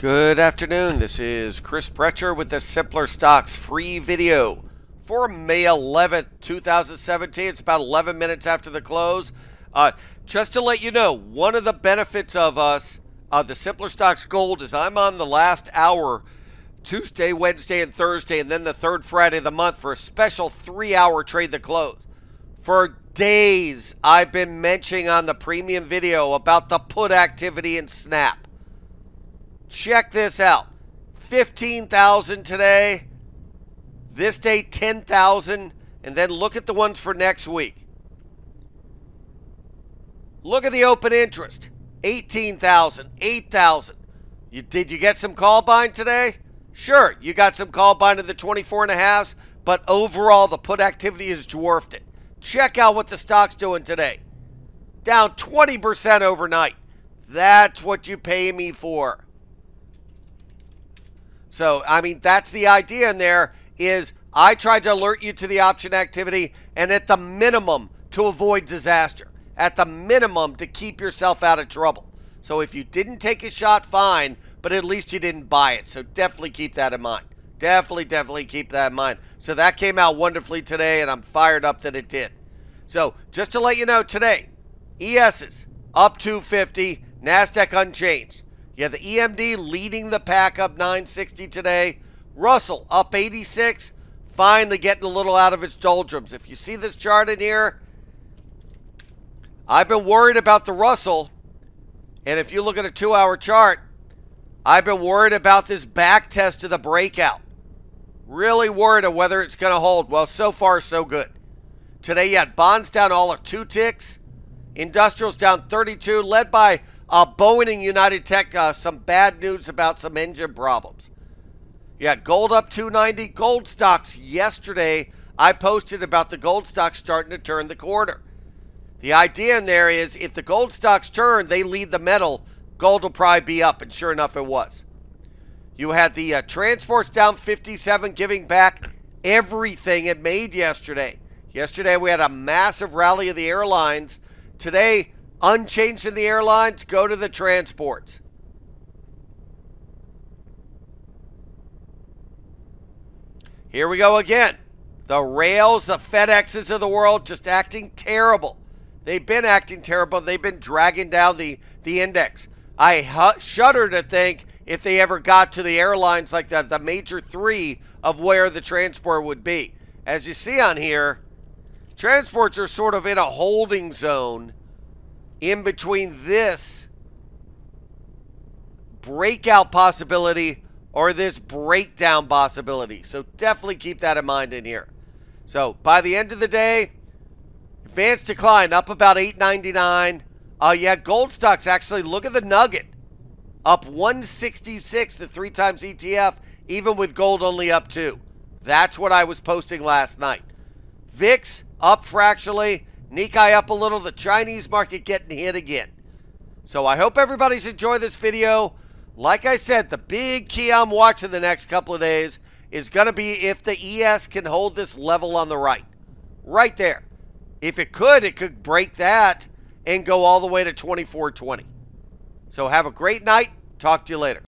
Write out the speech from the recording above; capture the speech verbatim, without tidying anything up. Good afternoon, this is Chris Brecher with the Simpler Stocks free video for May eleventh, two thousand seventeen. It's about eleven minutes after the close. Uh, just to let you know, one of the benefits of us, uh, the Simpler Stocks Gold, is I'm on the last hour, Tuesday, Wednesday, and Thursday, and then the third Friday of the month for a special three hour trade the close. For days, I've been mentioning on the premium video about the put activity in SNAP. Check this out. fifteen thousand today. This day, ten thousand. And then look at the ones for next week. Look at the open interest. eighteen thousand, eight thousand. You, did you get some call buying today? Sure, you got some call buying to the twenty-four and a halves, but overall the put activity has dwarfed it. Check out what the stock's doing today. Down twenty percent overnight. That's what you pay me for. So, I mean, that's the idea in there is I tried to alert you to the option activity and at the minimum to avoid disaster. At the minimum to keep yourself out of trouble. So if you didn't take a shot, fine, but at least you didn't buy it. So definitely keep that in mind. Definitely, definitely keep that in mind. So that came out wonderfully today and I'm fired up that it did. So just to let you know today, E S's up two fifty, NASDAQ unchanged. You have the E M D leading the pack up nine sixty today. Russell up eighty-six, finally getting a little out of its doldrums. If you see this chart in here, I've been worried about the Russell. And if you look at a two hour chart, I've been worried about this back test of the breakout. Really worried of whether it's going to hold. Well, so far, so good. Today, you had bonds down all of two ticks. Industrials down thirty-two, led by Uh, Boeing and United Tech, uh, some bad news about some engine problems. Yeah, gold up two ninety. Gold stocks yesterday, I posted about the gold stocks starting to turn the corner. The idea in there is if the gold stocks turn, they lead the metal, gold will probably be up, and sure enough it was. You had the uh, transports down fifty-seven, giving back everything it made yesterday. Yesterday we had a massive rally of the airlines. Today, unchanged in the airlines, go to the transports. Here we go again. The rails, the FedExes of the world just acting terrible. They've been acting terrible. They've been dragging down the, the index. I shudder to think if they ever got to the airlines like that, the major three of where the transport would be. As you see on here, transports are sort of in a holding zone in between this breakout possibility or this breakdown possibility. So definitely keep that in mind in here. So by the end of the day, advanced decline up about eight ninety-nine. Uh, yeah, gold stocks actually, look at the nugget, up one sixty-six, the three times E T F, even with gold only up two. That's what I was posting last night. V I X up fractionally. Nikkei up a little, the Chinese market getting hit again. So I hope everybody's enjoyed this video. Like I said, the big key I'm watching the next couple of days is going to be if the E S can hold this level on the right. Right there. If it could, it could break that and go all the way to twenty-four twenty. So have a great night. Talk to you later.